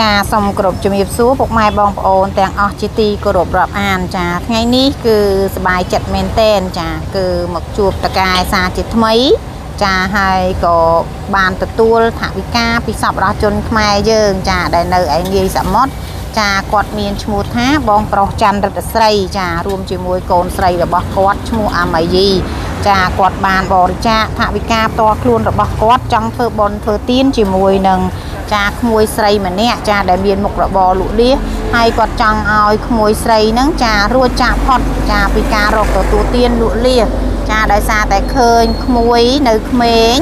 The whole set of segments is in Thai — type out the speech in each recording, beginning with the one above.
จ้าสมกรบจุ่มยิบซัวพวกไม้บองโอนแต่งออจิตีกรบรอบอ่านจ้าไงนี้คือสบายจัดเมนเทนจ้าคือหมกจูบตะกายซาจิตไมจ้าให้ก็บานตะตัวถักวิกาพิศบรอจนไม้เยิงจ้าได้เนยไอเงยสมดจ้ากอดเมียนชมูท้าบองปลอกจันรัดไสจ้ารวมจิมวยโกนไสระบอกกอดชมูอามัยยีจ้ากอดบานบอริจ้าถักวิกาตัวคลุนระบอกกอดจังเฟอบอลเฟอตีนจิมวยหนึ่งจ้าขโมยไซเหมือนเนี่ยจ้าได้เบียนหมกระบอลุลีให้กอดจังเอาขโมยไซนั่งจ้ารัวจ้าพอดจ้าปีการอกตัวตัวเตี้ยนลุลีจ้าได้ซาแต่เคยขโมยในขเมง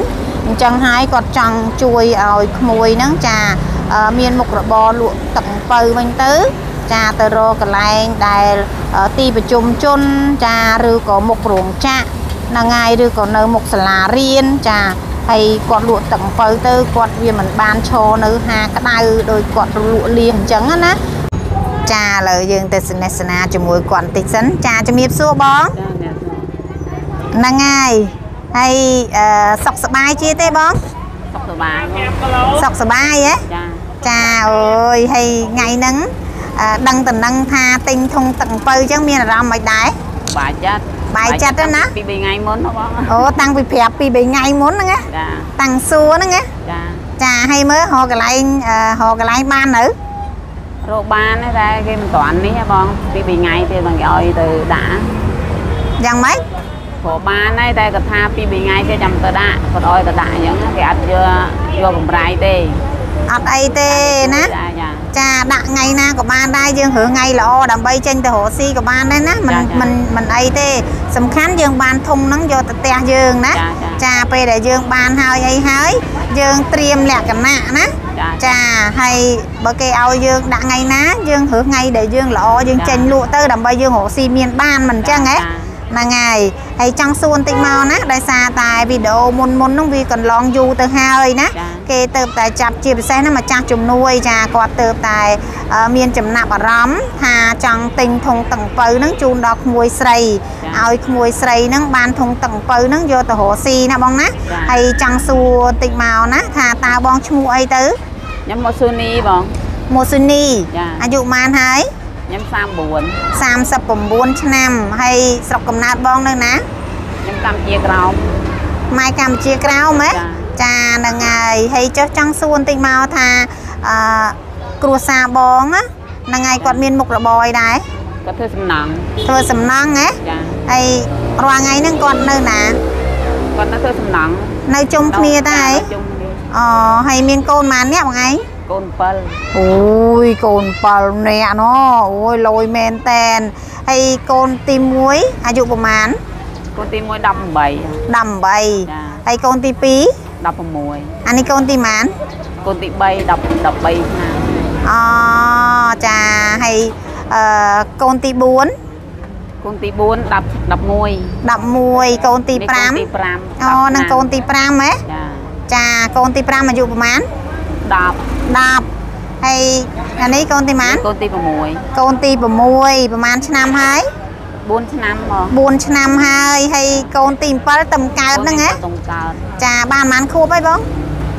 จังให้กอดจังจวยเอาขโมยนั่งจ้าเบียนหมกระบอลุตั้งเปิดมันตื้อจ้าเตอร์โรกันแรงได้ตีประจุมจนจ้าหรือก็หมกหลวงจ้านางไงหรือก็เนื้อหมกสลาเรียนจ้าไอ้กอดลวดตั้งเปิดเตอร์กอดเวียนเหมือนบานโชว์เนื้อหากระได้โดยกอดลวดเลี้ยงจังนะจ้าเลยยังแต่สนสนาจมูกก่อนติดสันจ้าจะมีซัวบ้องนางไงไอ้สกสบายชี้เต้บ้องสกสบายเอ๊ะจ้าโอ้ยให้ไงนั้นดังตั้งดังพาติงทงตั้งเปิดจังมีอะไรมาได้บาดจัดบายจัดแล้วนะปีใบไงม้วนโอ้ตั้งปีแผลปีใบไงม้วนนั่งไงตั้งซัวนั่งไงจ้าให้เมื่อหอกอะไรหอกอะไรบ้านหรือโรคบ้านนี่ได้เกมต่ออันนี้บองปีใบไงที่บางย่อยเตยด่ายังไหมโรคบ้านนี่ได้กระทาปีใบไงที่จำเตยด่าก็อ้อยเตยด่าอย่างนั้นแกอัดเยอะโยกปลายเตยอัดไอเตยนะจ้าด่าไงนะกับบ้านได้ยังหือไงหรอดำใบเจนแต่หัวซีกับบ้านได้นะมันไอเตยสำคัญเยืองบานทงนั่งโยตเตียเยืองนะจ้าไปเดี๋ยวเยืองบานเฮาไอ้เฮ้ยเยืองเตรียมแหลกกันหน้านะจ้าให้บะเกเอาเยืองด่าไงนะเยืองหือไงเดี๋ยวเยืองหล่อเยืองเจนลู่เตอร์ดำใบเยืองหัวซีเมียนบ้านมันจ้าไงนางไงไอ้จังส่วนติดเมานะได้ซาตายวิดีโอมุนน้องวีก่อนลองอยู่เตอร์เฮยนะเกเติบแต่จับจีบแซ่นั่นมาจ้าจุ่มนุ้ยจ้ากอดเติบแต่เมียนจำหนักร้ำหาจังติงทงตังเปิลนั่งจูนดอกมวยใส่เอาอีกมวยใส่นั่งบานทงตังเปิลนั่งโยตะโหซีนะบ้องนะไอ้จังส่วนติดเมานะหาตาบ้องชูไอเตอร์ยำโมซุนีบ้องโมซุนีอายุมานเฮยยัง34ชนำให้สกปรกนาดบ้องเลยนะยังกำเจียกเราไม่กำเจียกเราไหมจ้าดังไงให้เจ้าจังส่วนติดเมาทากลัวซาบ้องนะดังไงกอดเมียนบุกระบอยได้ก็เธอสำนักเธอสำนักไงไอ้รัวไงนั่งกอดเนินนะกอดนั่งเธอสำนักในจมเมียได้อ๋อให้เมียนโกนมาเนี่ยว่าไงโกนเปลโอ้ยโกนเปลเนี่ยเนาะโอ้ยลอยเมนแตนไอ้โกนตีมวยอายุประมาณโกนตีมวยดำใบไอ้โกนตีปีดำประมวยอันนี้โกนตีมันโกนตีใบดำใบนะอ๋อจ้าให้โกนตีบุญโกนตีบุญดำมวยโกนตีปรามอ๋อนั่งโกนตีปรามไหมจ้าโกนตีปรามอายุประมาณดับไออันนี้โกนตีมันโกนตีประมวยประมาณชนำให้บุญชนำให้ให้โกนตีปลาตำเกิดนั่งไงจ่าบ้านมันคู่ไปบ้อง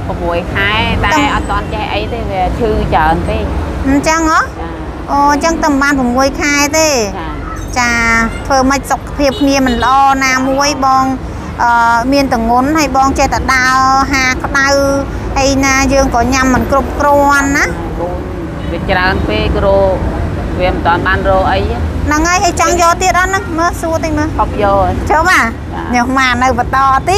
ประมวยขายแต่ตอนใจไอ้เต้ชื่อเจินเต้จังเหรอโอ้จังตำบ้านประมวยขายเต้จ่าเพิ่มมาจกเพียบเนี่ยมันรอนามวยบ้องเมียนต่างงนให้บ้องเจตดาวหาก็ได้ไอ้นาเยื่อก็ยำมันกรบกรวนนะเวจราเปกโรเวียมตอนบ้านโรไอ้นางไงไอ้จังโยตีร้อนนะเมื่อสู้ติงมาขอบโยเชื่อป่ะเนี่ยมาในประตอตี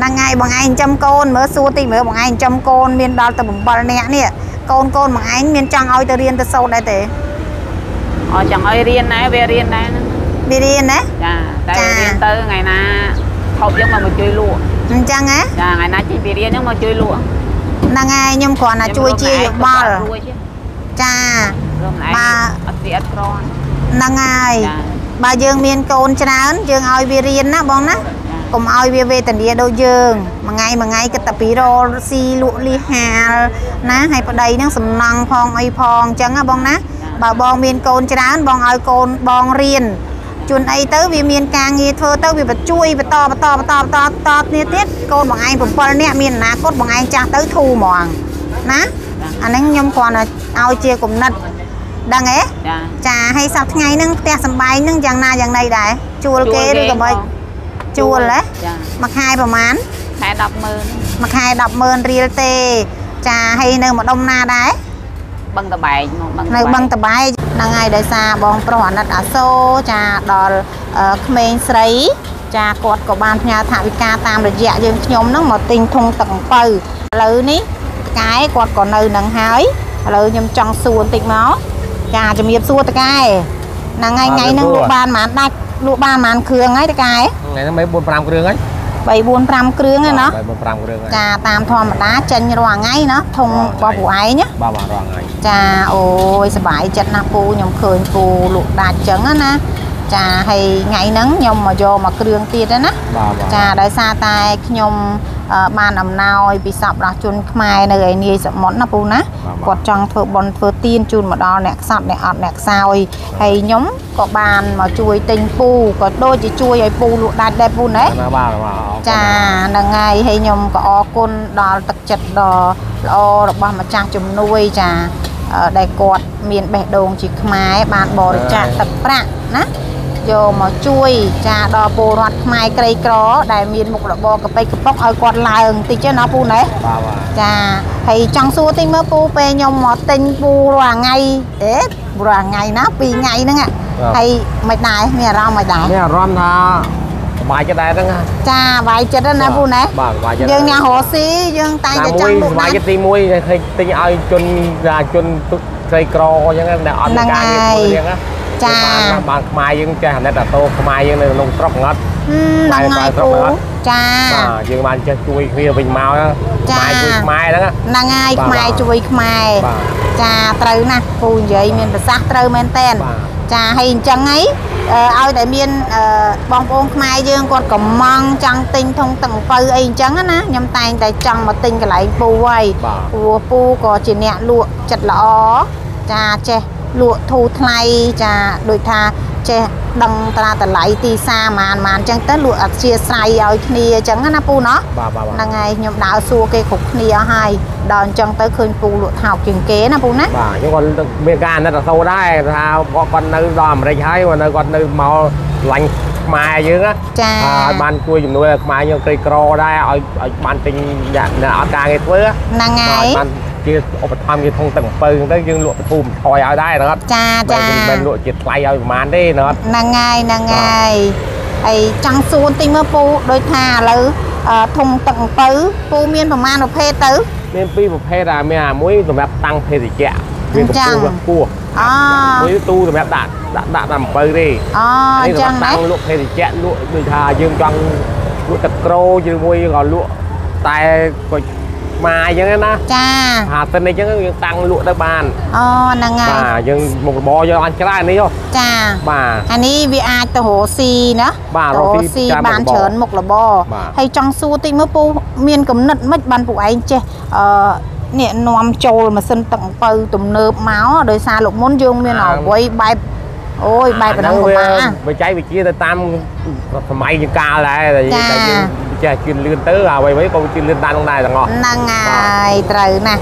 นางไงบางไอ้จำโกนเมื่อสู้ติงเมื่อบางไอ้จำโกนเมียนดาวตะบุ่มบอลเนี่ยโกนบางไอ้เมียนจังเอาแต่เรียนแต่โซนได้แต่อ๋อจังเอาเรียนนะเรียนนะจ้าแต่เรียนเตอร์ไงนะเขายังมาช่วยลูกจังไงไงนะจีบีเรียนยังมาช่วยลูกนางไงยมก่อนนะช่วยเจียบอลจ้ามาอนางไงบาเยืองเมียนโกนชนะเยืองเอาบีเรียนนะบ้องนะกลมเอาบีเวตันเดียโดยเยืองมาไงก็ตะปีโรซีลุลีฮาร์นะให้ประเดี๋ยนั่งสำนักพองไอพองจังนะบ้องนะบาบองเมียนโกนชนะบองเอาโกนบองเรียน จุนไอเตอร์วิมีนกางเงี้ยเธอเตอร์วิบัดช่วยบัดต่อเนี่ยติดโกนบางไงผมพอเนี่ยมีนนะโกนบางไงจะเตอร์ทูมองนะอันนั้นยมควรเอาเจียกลุ่มนัดดังเอ๊ะจะให้สับไงนั่งแต่สบายนั่งอย่างนาอย่างใดได้จูลเกลือกับใบจูลเลยมาคายประมาณคายดับเมินมาคายดับเมินเรียลเตจะให้เนื้อหมดดมนาได้บังตะใบเนื้อบังตะใบดังไงได้ซาบองประวัตินัดอาโซจะดอลเมนไซจะกดกับบานพญาถาวิกาตามระยะยืนยมนั่งหมดติงทงตังเปอร์เลยนี่กายกดก่อนเลยหนังหายเลยยมจังส่วนติงม้าจะจะมีสู้ตะกายนางไงไงนั่งลูกบ้านมันได้ลูกบ้านมันเครือไงตะกายไงนั่งใบบุญพรำเครือไงใบบุญพรำเครือไงเนาะจะตามทอมตาจันยรวงไงเนาะทงบ่าวไอ้เนาะบ่าวรวงไงจะโอ้ยสบายจัดนะปูยมเคยปูลูกดาจังนะจะให้ไงนั่งยมมาโยมาเครือตีได้นะจะได้ซาตายยมบ้านอำนวยปีสับละจุนขมายเนยนี่สมมตินะปูนะกดจังเถอบนเถอตีนจุนมาดอแหนกสับแหนกอัดแหนกซอยให้ย้อมก็บานมาช่วยติงปูก็โดยจะช่วยไอ้ปูลูกได้ได้ปูไหนจ้าหนังไงให้ย้อมก็ออกคนดอตักจัดดอรอดอกบ้านมาจ้างจุ่มนุ้ยจ้าได้กดเมียนแบกดงจีขมายบ้านบ่อจ้าตักปะนะโยมาช่วยจะดอปูรัดไม้ไกลกรอได้มีนมุกดอกบกับไปกับปอกเอากอดลายติเจ้าน้าปูไหนจะให้จังสู้ติเมื่อปูไปยมหมอติงปูรังไงเอ๊ะรังไงนะปีไงนั่งอ่ะให้ไม่ได้เนี่ยเราไม่ได้เนี่ยรอมนะบายจะได้ตั้งฮะจ้าบายจะได้นะปูไหนยังเนี่ยหัวซียังตายจะจังปูไหนบายจะตีมวยเคยตีเอาจนไกลกรอยังไงแต่อ่อนกายยังไงจ้าบางไม้ยังจะหันได้แต่โตไม้ยังลงตรอกงัดลงไม้ปูจ้ายังมันจะช่วยเพื่อเป็นเมาแล้วจ้าไม้แล้วนางไงไม้ช่วยไม้จ้าเตยนะปูใหญ่เมียนประสักเตยเมียนเต้นจ้าให้จังไงเอาแต่เมียนบองปองไม้ยังกดกับมังจังติงทงตังเปย์เองจังนะยำแตงแต่จังมาติงกับไหลปูไว้ปูก็จีเนียลัวจัดหล่อจ้าเจลวดทูไทยจะโดยทาเจดังตราตะไหลตีซามานมานจังเตลวดอัดเชียใส่เอาเนียจังนะปูเนาะนั่งไงยมดาวซัวเกขุกเนียให้ดอนจังเตคืนปูลวดหอกจึงเก๋นะปูนะยังก่อนเมกาเนี่ยแต่โตได้ทาก่อนนึกดอมอะไรใช้วันนึกก่อนนึกเมาหลังมาเยอะนะบ้านกล้วยอยู่นู้นมาเยอะไกลกรอได้เอาบ้านเป็นอย่างอาการไงเพื่อนั่งไงคืออุปธรรมคือทงตังเปิงได้ยังลวดภูมิคอยเอาได้นะครับจ้าเป็นลวดจิตไกลเอาประมาณได้นะครับนางไงไอ้จังซูนติเมื่อปูโดยท่าเลยทงตังเปิงปูเมียนประมาณประเภทตื้อเมียนปีประเภทอะไรเมียนมุ้ยสำหรับตังเพศแก่เมียนปูแบบปูมุ้ยตู้สำหรับดัดตังเปิงดินี่สำหรับตังลวดเพศแก่ลวดโดยท่ายืมจังลวดตะโกรยืมมุ้ยก่อนลวดตายก่อนมาอย่างนั้นนะจ้าหาเสน่ห์ยังยังตังลวดได้บ้านอ๋อนางไงยังบกบอยังอันใกล้นี่จ้าบ้าอันนี้วีอาร์ตโหซีนะโหซีบ้านเฉินบกระบอให้จังซูติเมื่อปูเมียนกับนัดมัดบ้านปูไอ้เจเนี่ยนอมโจลมาเส้นตังเปอร์ตุ่มเนิบม้าโดยซาหลบม้วนยงเมียนเอาไว้ใบโอ้ยใบเป็นน้ำกับมาไปใช้ไปชี้แต่ตามสมัยยังกาอะไรแต่ยังจะกินเลือนเตอร์เอาไว้ไว้ก็กินเลือนตาลงได้ต่างหากนางไงตรึงนะ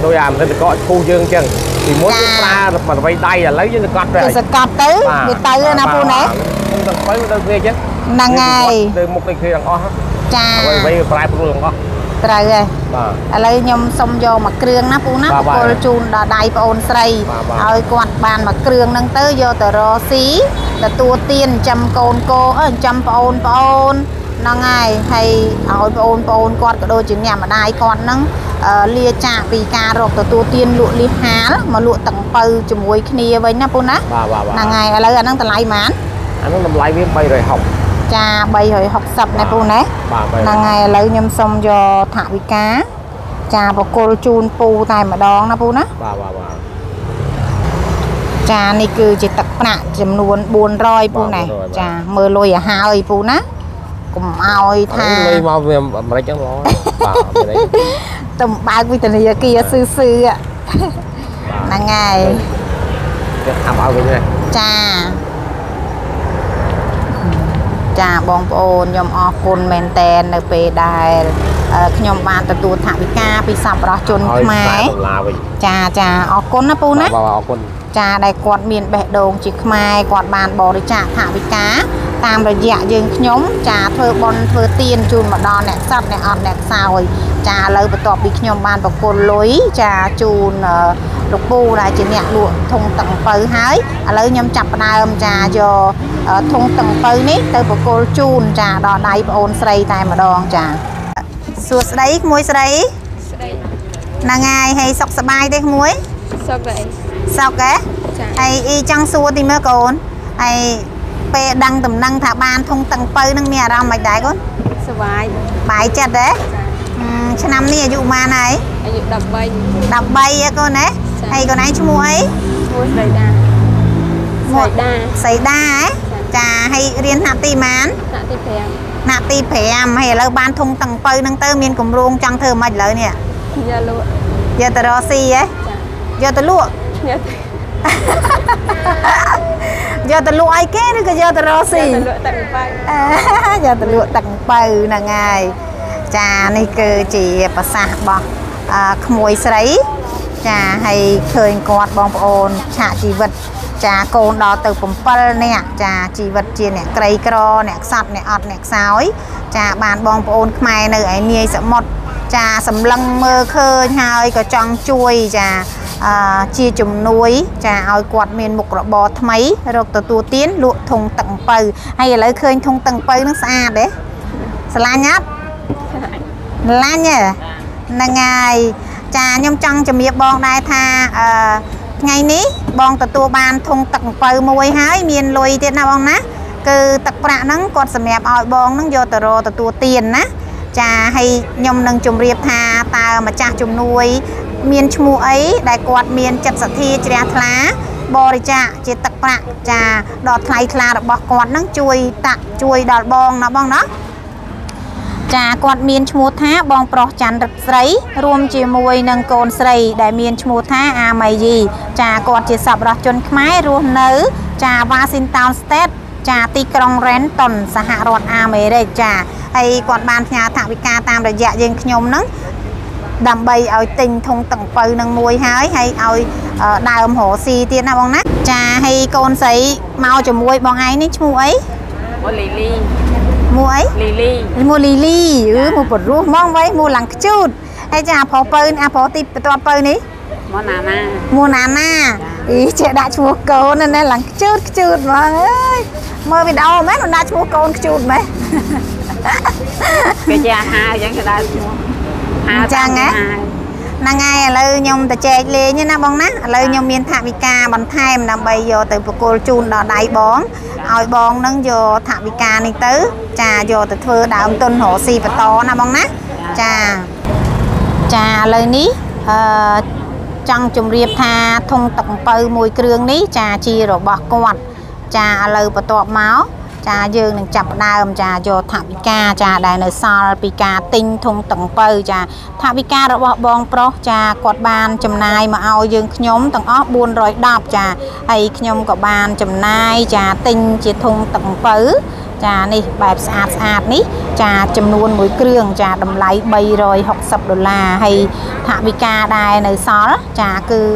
โดยอย่างนั้นจะก็คู่ยืนจังที่ม้วนปลามันไปได้อะแล้วยังจะกัดเลยจะกัดตื้อมีตื้อนะปูนะนางไงเดินมุกไปคือต่างหากจ้าไปปลายปูต่างหากตรึงเลยอะไรยมสมโยมาเครื่องนะปูนะโกลจูนได้ปอนไซเอากวาดบานมาเครื่องนั่งเตอร์โยแต่รอสีแต่ตัวเตียนจำโกนโกจำปอนนั่งไงให้เอาปอนกอดก็โดยจึงเนี่ยมาได้กอดนั่งเลียจ่าปีการรกแต่ตัวเตียนลุลิฮาร์มาลุตังเปอร์จมวยคณีไว้นะปูนะนั่งไงอะไรนั่งตะไลมันอันนั้นตะไลวิ่งไปเลยหอบจะใบหอยหกสับในปูนะนางไงเลยยมสมโยถาวิกาจะบอกโกลจูนปูตายมาดองนะปูนะจานี่คือจิตตะปะจำนวนบุญรอยปูไหนจะเมื่อลอยหาไอ้ปูนะกลุ่มเอาไอ้ทางมาเวียมอะไรจังร้อยตุ่มปลาวิตามินยากีซื้ออ่ะนางไงจะทำเอาไปเลยจ้า จ้าบองโอนยมออกคนแมนเตนในเปได้ยมบานตะตูถาวิกาปีสับรอจนไหมจ้าจ้าออกคนนะปูนะจ้าได้กอดเมียนแบะโดงจิกไม้กอดบานบริจาคถาวิกาตามระยะยืนขยมจ่าเธอบอลเธอตีนจูนมาดอนแดดซับแดดอ่อนแดดสายจ่าเลยประตอบปีขยมบานประกนลุยจ่าจูนลูกปูได้จีเนี่ยลูกทงตังเปย์หายเลยยมจับนายมจ่าโยทงตังเปย์นี้เธอประกนจูนจ่าดอนได้โอนใส่ตายมาดองจ่าสวดได้มวยใส่นางไงให้สกสบายได้มวยสกเลยสกแกไอจังสวดที่เมื่อก่อนไอไปดังต่ำดังถาบานทงตังเปย์นั่งเมียเราไม่ได้ก้นสบายไปจัดเด้ชนำนี่อายุมาไหนอายุดับใบอะก้นเอ๊ะไอ้ก้นไหนชั่วโมงไอ้ใส่ดาเอ๊ะจะให้เรียนหนาตีมันหนาตีแผ่มให้เราบานทงตังเปย์นั่งเติมเมียนกลุ่มรวงจังเธอมาเลยเนี่ยยาลุยาตะรอซีเอ๊ะยาตะลุยอดตะลุไอแก่นี่ก็ยอดตะรอสิยอดตะลุตังไปนะไงจ้านี่คือจีภาษาบอกขโมยใส่จ้าให้เคยกอดบองโอนฉาจีวัดจ้าโกนดอเติบผมเปิลเนี่ยจ้าจีวัดจีเนี่ยไกรกรอเนี่ยสัตว์เนี่ยอดเนี่ยสาวจ้าบานบองโอนขมายเนยไอเมียสมดจ้าสำลังเมื่อเคยหายก็จังช่วยจ้าชีจุ่มนุ้ยจะเอากวาดเมียนมุกระบอทำไมรกตัวตัวตีนลุทงตังเปย์ให้เลยเคยทงตังเปย์นั่งสะอาดเด้สลายนัดลายเนี่ยนางไงจะยมจังจะมีบองได้ท่าไงนี้บองตัวตัวบานทงตังเปย์มวยหายเมียนลอยเทียนนะบองนะคือตักประนั่งกอดสมัยเอาบองนั่งโยตโรตัวตัวตีนนะจะให้ยมนั่งจุ่มเรียบท่าตามาจ่าจุ่มนุ้ยเมียนชมูไอ้ได้กวาดเมียนจับสัตทีเจียทลาบริจาเจตักประจ่าดอดไทยทลาดบอกกวาดนั่งจุยตะจุยดอดบองนะบองเนาะจ่ากวาดเมียนชมูท้าบองปลอกจันทร์ใสรวมจีมวยนังโกนใสได้เมียนชมูท้าอาไมยีจ่ากวาดเจสับรอจนไม้รวมเนื้อจ่าวาซินตาวสเตทจ่าตีกรองแรนตอนสหรัฐอเมริกาจ่าไอกวาดบานพญาถาวิกาตามระยะยิงขยมนั้นดับใบเอาติงทงตังเปย์นังมวยหายให้เอาดาวมโหสีเตียนนะบองนะจ่าให้โกนใส่เมาจะมวยบองไอ้นี่มวยมวยลีลี่มวยลีลี่มวยลีลี่มวยปวดรูมองไว้มวยหลังจุดไอ้จ่าพอเปย์นะพอติดตัวเปย์นี้มวยนาหน้ามวยนาหน้าอีเจดาชัวโกนนั่นน่ะหลังจุดจุดมาเอ้ยเมื่อไปเดาไหมหนูดาชัวโกนจุดไหมก็จ่าหาอย่างก็ได้จังไงนางไงเลยยมแต่เจเลยเนี่ยนะบองนะเลยยมเมียนถาวิกาบอลไทยมันนำใบโยแต่ปกจูนดอได้บองเอาบองนั่งโยถาวิกาในตื้อจ่าโยแต่เธอดาวต้นโหสีประตอนะบองนะจ่าเลยนี้จังจุ่มเรียบทาทงตังเปย์มวยเครื่องนี้จ่าชีหรอบกวดจ่าเลยประตอเมาจ่ายืนจับดาวจ่าโยธาพิกาจ่าได้ในซาลปิกาติงทงตังเปย์จ่าธาพิการะบบองโปรจ่ากอดบานจำนายมาเอายืนขยมตังอ้อบุญรอยดาบจ่าไอขยมกับบานจำนายจ่าติงเจทงตังเปย์จ่านี่แบบสะอาดนี้จ่าจำนวนมวยเครื่องจ่าดำไหลใบรอย$60ให้ธาพิกาได้ในซาลจ่าคือ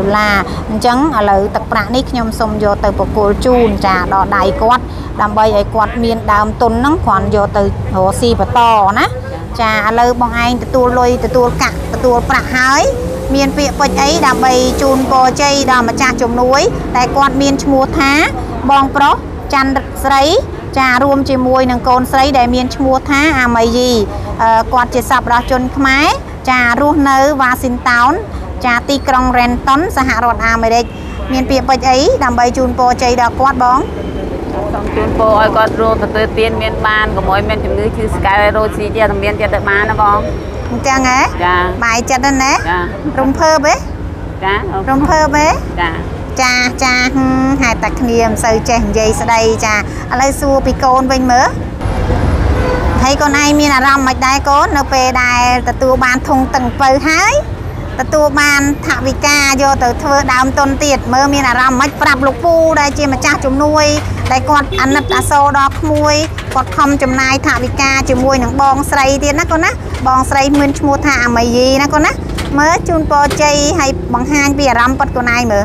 $50จังอะไรตักประนี่ขยมสมโยเตอร์ปกโกจูนจ่าดอได้กอดดำใบไอ้กวาดเมียนดำต้นน้องขวัญโยตือโหสีปะตอนะจ่าเลยบองไอ้ตัวลอยตัวกะตัวประหายเมียนเปียปไอ้ดำใบจูนโปใจดำมาจ่าจมนุ้ยแต่กวาดเมียนชัวท้าบองโปรจันทร์ใสจ่ารวมจีมวยนังโกนใสได้เมียนชัวท้าอาไมยีกวาดเจสับรอจนขมายจ่ารูเนอวาซินตาวน์จ่าตีกรองแรนตันสหรัฐอเมริกาเมียนเปียปไอ้ดำใบจูนโปใจดอกวาดบองต้องจูนโปไอ้ก็รู้แต่ตัวเตียนเมียนบานก็มวยเมียนถึงนึกคือสกายโรซีเดียทั้งเมียนจะได้มานะบ้องจ้าไงหมายจะได้ไหมรุ่งเพิ่มไหมรุ่งเพิ่มไหมจ้าหายตักเนียมใส่แจงใหญ่ใส่จ้าอะไรซัวปีโกนเป็นเมื่อให้คนไอ้มีน่ารำไม่ได้ก้นเอาไปได้แต่ตัวบานทงตึงเปิดหายแต่ตัวบานถาวิกาโยแต่เธอดาวต้นเตียดเมื่อมีน่ารำไม่ปรับลูกปูได้เจี๊ยมาจ้าจุ่มนุ้ย แต่ก่อนอันนับอาโซดอกมวยกดคอมจำนายถาวิกาจมวยหนังบองใส่เดียนะก่อนนะบองใส่มือชมูถาไม่ยีนะก่อนนะเมื่อจุนปอใจให้บางฮานเปียรำปดก่อนนายเมื่อ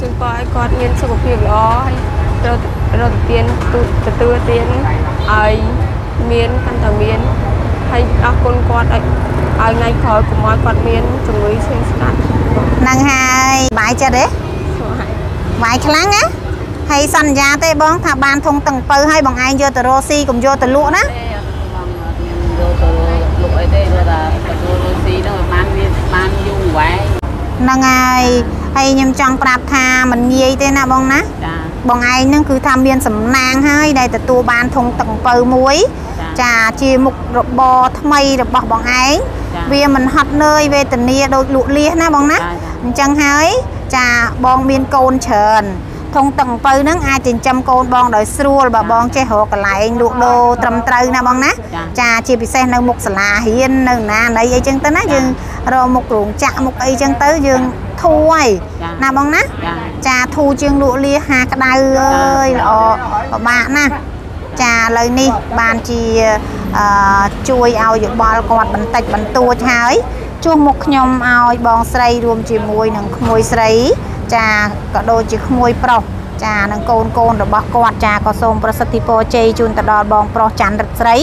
จุนปอให้กอดเงินสกปรกล้อให้เราเตียนตัวเตียนไอเมียนกันต่อเมียนให้เอาคนกอดไอไงขอกุมารกอดเมียนจมวยเชิงสกัดนางไฮบายจะเด้บายครั้งนะให้สัญญาเตะบองถ้าบานทงตังเปอให้บางไอโยตโรซีกับโยตลุนะนางไงให้ยังจังปราบทามันเยี่ยเตะนะบองนะบองไอนั่นคือทำเรียนสำนางให้ได้แต่ตัวบานทงตังเปอมวยจ่าจีมุกรบบอทำไมรบบอบองไอเวียมันหัดเนยเวตเนียโดยลุเลียนะบองนะจังไฮจ่าบองเมียนโกนเชิญทงตังไปนั่งอาจินจำโกนบองโดยสรูลบบองเจโหกไหลดูโดตรำตรึงนะบองนะจ่าจีบิเซนมุกสลาเฮียนหนึ่งนะในไอจังเตนะยึงรอมุกหลวงจ่ามุกไอจังเตยึงถวยนะบองนะจ่าทูจึงลุเลียหากระไดเอ้ยอ๋อบะนะจ่าเลยนี่บานจีช่วยเอาอยู่บอลกอดบันติดบันตัวใช้ช่วงมุกยมเอาบองใส่รวมจีมวยหนังมวยใส่จ่าก็โดนจีมวยเปล่าจ่าหนังโกนหรือบกอดจ่าก็ส่งประสิทธิโปเจจุนตะดอนบองปลอจันทร์ใส่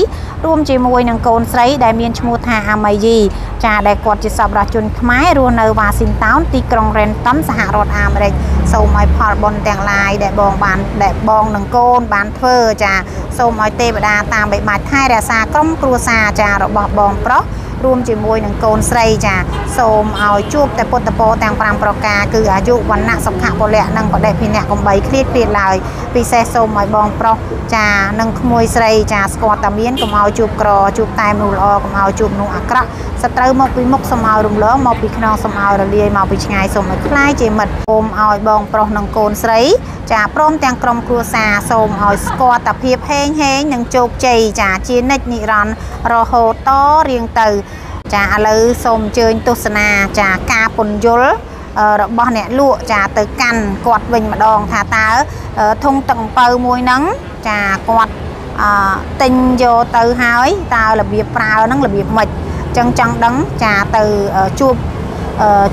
รวมจีมวยหนังโกนใส่ได้เมียนชมูทาอามัยยีจ่าได้กอดจีสับราจุนไม้รัวเนวาสินต้าวตีกรองเรนตั้มสหรัฐอเมริกส่งไม้พอดบอลแตงลายได้บองบานได้บองหนังโกนบานเฟอจ่าส่งไม้เตบดาตามใบไม้ไทยราซากล้มครัวซาจ่าเราบอกบองเปล่ารวมจีมวยหนังโกนใส่จ่าส่งเอาจูบแต่ปตโปแตงปรามปรกาคืออายุวันนักสำคัญโบเล่นังก็ได้พิเนกของใบคลีดเปลี่ยนลายปีเซส่งไม้บองเปล่าจ่าหนังมวยใส่จ่าสกอตตะเมียนก็เอาจูบกรอจูบตายมูลอก็เอาจูบนุ่งอักระสตรมอปีมกสมเอารุมล้อมอปีขนองสมเอาระเลียมอปีชงายส่งมาคล้ายเจมัดโอมเอาบองเปล่าหนังโกนใส่จ่าพร้อมแตงกรมครัวซาส่งเอาสกอตตะเพียบแห้งแห้งหนังโจกใจจ่าจีนนิรันรอโหต้อเรียงเตอจ่าเลยส่งเชิญตุสนาจ่ากาปนยลบอลเนี่ยลุจ่าเตอกันกอดวิงมาดองทาตาทงตังเปอมวยนังจ่ากอดติงโยเตอหายตาระเบียบเปล่านังระเบียบหมดจังจังดังจ่าเตอจูบ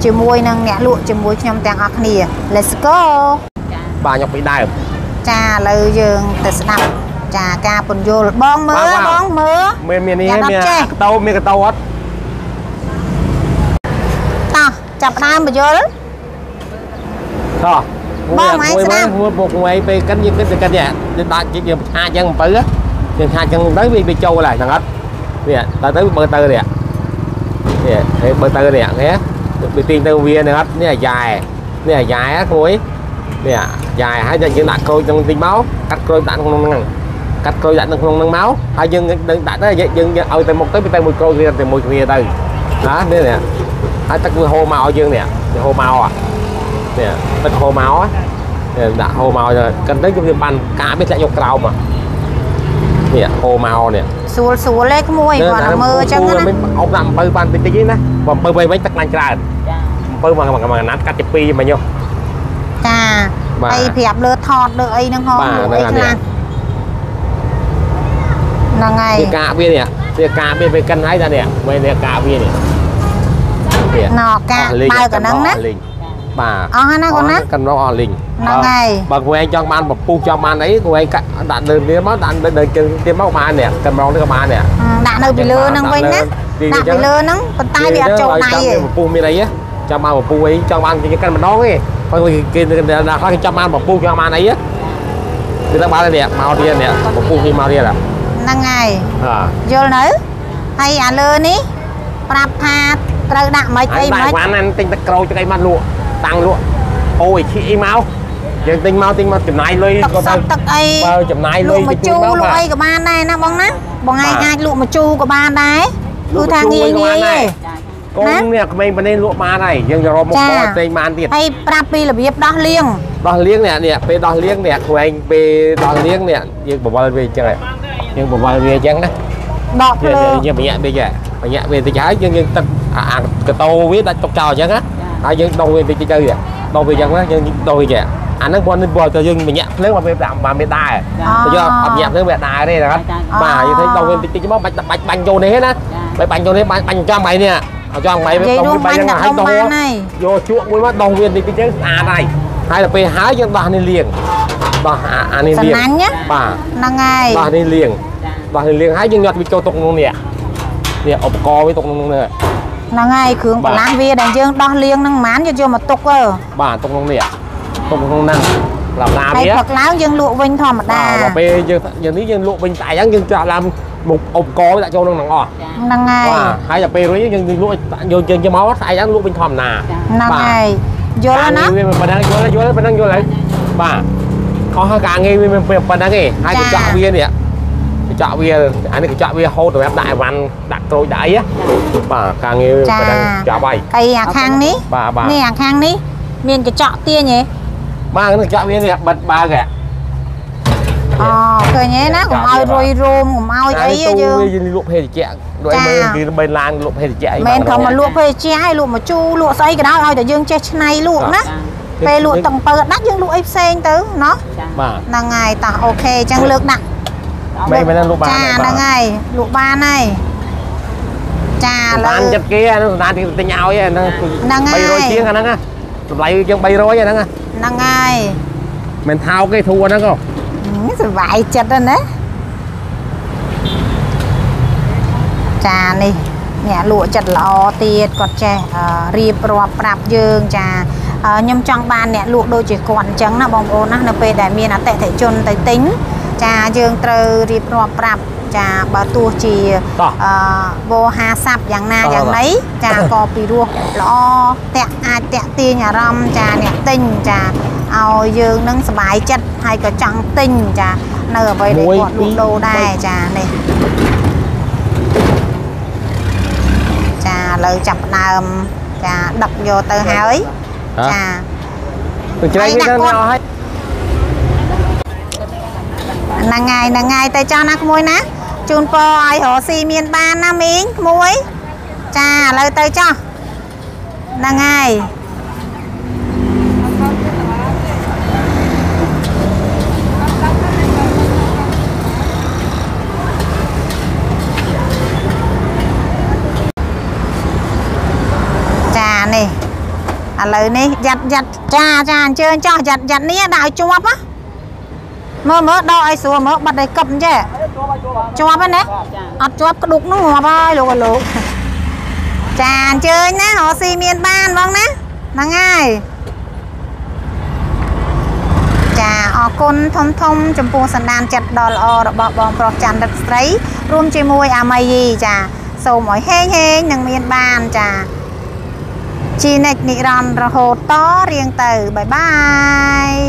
จีมวยนังเนี่ยลุจีมวยยำแตงอักเนีย let's go บ้านยังไม่ได้จ่าเลยยังเตอสนับจ่ากาปนยลบองมือบองมือเมียเตาเมียกระเตาวัดจับน้ำไปเยอะเลยต่อบ้องไม้สินะหัวปกไว้ไปกันยิ่งไปกันเนี่ยจะตัดยิ่งจะหาจังไปละจะหาจังได้ไปโจอะไรต่างกันเนี่ยตัดไปเบอร์เตอร์เนี่ยเบอร์เตอร์เนี่ยเนี่ยไปตีเตอร์เวียนะครับเนี่ยใหญ่โวยเนี่ยใหญ่ให้ยังตัดโคจังตีเมากัดโคตัดลงนั่งกัดโคตัดลงนั่งเมาให้ยังตัดได้ยังเอาแต่หมดไปแต่หมดโคเรียนแต่หมดเรียนได้นะเนี่ยไอ้ตะกูโฮมาเอายังเนี่ยโฮมาอ่ะเนี่ยเป็นโฮมาอ่ะเนี่ยด่าโฮมาจะกันได้จุดปันกาไม่ใช่ยกเรามาเนี่ยโฮมาเนี่ยสูดเล็กมวยก่อนมือจังนะเอาหนังไปปันไปตีนะบอกไปไม่ตักนันกลางไปมานัดกัดจะปีมาโย่จ้าไอเพียบเลือดทอดเลยไอ้นางฮองไอ้นางนางไงกาเบี้ยเนี่ยกาเบี้ยไปกันให้ได้เนี่ยไม่เนี่ยกาเบี้ยเนี่ยนอกกาเปล่ากันนั่งนะป่าอ๋อฮะนะคนนะกันเราอ่อนลิงนั่งไงบางวันจองบ้านแบบปูจองบ้านไอ้กูไอ้ด่านเดินเตี้ยม้าด่านเดินเตี้ยม้ามาเนี่ยกันเราเรื่องมาเนี่ยด่านเดินไปเรือนั่งเว้ยนะด่านไปเรือนั่งคนใต้ไปอัดโจในแบบปูมีอะไรเยอะจองบ้านแบบปูไอ้จองบ้านกินกันมันน้องไงพอกินกันเดี๋ยวเราจองบ้านแบบปูจองบ้านไอ้เยอะคือตั้งบ้านเนี่ยมาเรียนเนี่ยแบบปูมีมาเรียนอ่ะนั่งไงโยนเลยให้อ่านเรือนี้ปรับพาเราด่าไม่ไอ้ไม่วันนั้นติงตะโกรจะไอ้มันลุตังลุโอ้ยขี้เมาอย่างติงเมาจับนายเลยก็ต้องตักไอ้ลุมาจูลุไอ้กับบ้านได้นะบ้องนะบ้องไอ้ลุมาจูกับบ้านได้ดูทางเงี้ยกงเนี่ยไม่ประเด็นลุมาได้ยังจะรอมกอติงมาติดไอ้ปราปีระเบียบดอเลี้ยงเนี่ยไปดอเลี้ยงเนี่ยคุยไปดอเลี้ยงเนี่ยยังบอกว่าเวียจังเลยนะดอกเลยยังไม่แย่เวียจะใช้ยังตักกระโตวิดตกเจ้าจังนะยังโตวิดไปเจอเนี่ยโตวิดจังนะยังโตวิดเนี่ย อันนั้นบอลบอลจะยิงแบบเนี้ยเรื่องมันเป็นแบบมันไม่ได้แต่ว่าแบบเนี้ยเรื่องแบบได้เลยนะครับมาอยู่ที่ตรงเป็นจริงๆว่าปั่นโยนนี่นะไปปั่นโยนนี่ปั่นจ้างไปเนี่ยเอาจ้างไปตรงไปยังไงตรงโยชั่วว่าตรงเวียนติดเยอะอะไรใครจะไปหายังบ้านนี่เลี้ยงบ้านอันนี้เลี้ยงป่าบ้านนี่เลี้ยงบ้านนี่เลี้ยงให้ยังยอดวิโจตรงนู้นเนี่ยเนี่ยอบกอไว้ตรงนู้นเนี่ยนั่งไงคือปลาเวียแดงเยอะดอกเลี้ยงนั่งมันจะโยมมาตกเออบ้านตรงนู้นเนี่ยตรงนู้นนั่งหลับน้ำเนี่ยผักล้างยังลุกวิ่งทอมได้ไปยังนี้ยังลุกวิ่งแต่ยังจะลำบุกอบกอไว้แต่โจนั่งหนังอ่ะนั่งไงใครจะไปรู้ยังลุกยังจะเมาใส่ยังลุกวิ่งทอมนานั่งไงโยนแล้วนะไปนั่งโยนแล้วโยนแล้วไปนั่งโยนอะไรบ้าเขาหากางเงี้ยมันเป็นปนังเงี้ยให้กูเจาะเวียนเนี่ยเจาะเวียนอันนี้กูเจาะเวียนโฮตัวแบบได้วันดักโตยได้อะบ้ากางเงี้ยปนังเจาะใบไอ้คางนี้นี่คางนี้เมียนจะเจาะเตี้ยเนี่ยบ้าก็เจาะเวียนเนี่ยบัดบ้าแกอ๋อเคยเนี้ยนะผมเอาโรยโรมผมเอาไอ้เยอะเยอะยืนลุกเพลิดเพลินด้วยมือกินใบลานลุกเพลิดเพลินเมนเขามาลุกเพลิดเพลินให้ลุกมาจู้ลุกใส่กระดาษเอาแต่ยังเจชไนลุกนะไปลุกต่างเปิดนักยังลุกไอ้เซนเต๋อเนาะนางไงต่างโอเคจังเลือกหนักไม่นั่งลุกบ้านจ้านางไงลุกบ้านไงจ้าแล้วนานจับเกี้ยนนานที่จะยาวยันนางไงใบโรยเชียงกันนั่งนะไหลยังใบโรยยันนั่งนะนางไงเมนเท้าใกล้ทัวนั่งก็สบายจัดเลยนะจานี่เนี่ยลวกจัดล้อเตียดกอดแจรีบรวบปรับยืงจายำจังบานเนี่ยลวกโดยจีกวนจังนะบองโอนะในเปย์ได้มีนะแต่จนแต่ติ้งจายืงเตอรีบรวบปรับจาประตูจีโบฮาซับอย่างนาอย่างไรจากอปีรัวล้อแตะอาแตะตีเนี่ยรำจาเนี่ยติ้งจาเอายืงนั่งสบายจัดให้ก็จังติ้งจ้ะเนอไปได้กดลูกโดได้จ้ะนี่จ้ะเลยจับนำจ้ะดักโยเตอร์หายจ้ะให้ดักก้นนางไงแต่เจ้านักมวยนะจูนปอยหอซีเมียนบ้านนะมิงมวยจ้ะเลยเตอร์เจ้านางไงอะไรนี่ยัดยัดจ้าจ้าเชิญจ้ายัดยัดนี่ดาวจวบอ่ะเมื่อดอยสัวเมื่อบัดได้กบเจ้จวบนะอัดจวบกระดูกน้องหัวไปลูกกันลูกจ้าเชิญนะหอซีเมียนบ้านบ้างนะนั่งไงจ้าออกคนทมทมจมพูสันดานจัดดอลออระบบองปลอกจันดัดไรรวมจีมวยอามายีจ้าโซ่หมอยเฮ้เฮ้หนึ่งเมียนบ้านจ้าชีเน็กนิรันดร์โหดต่อเรียงเต๋อบายบาย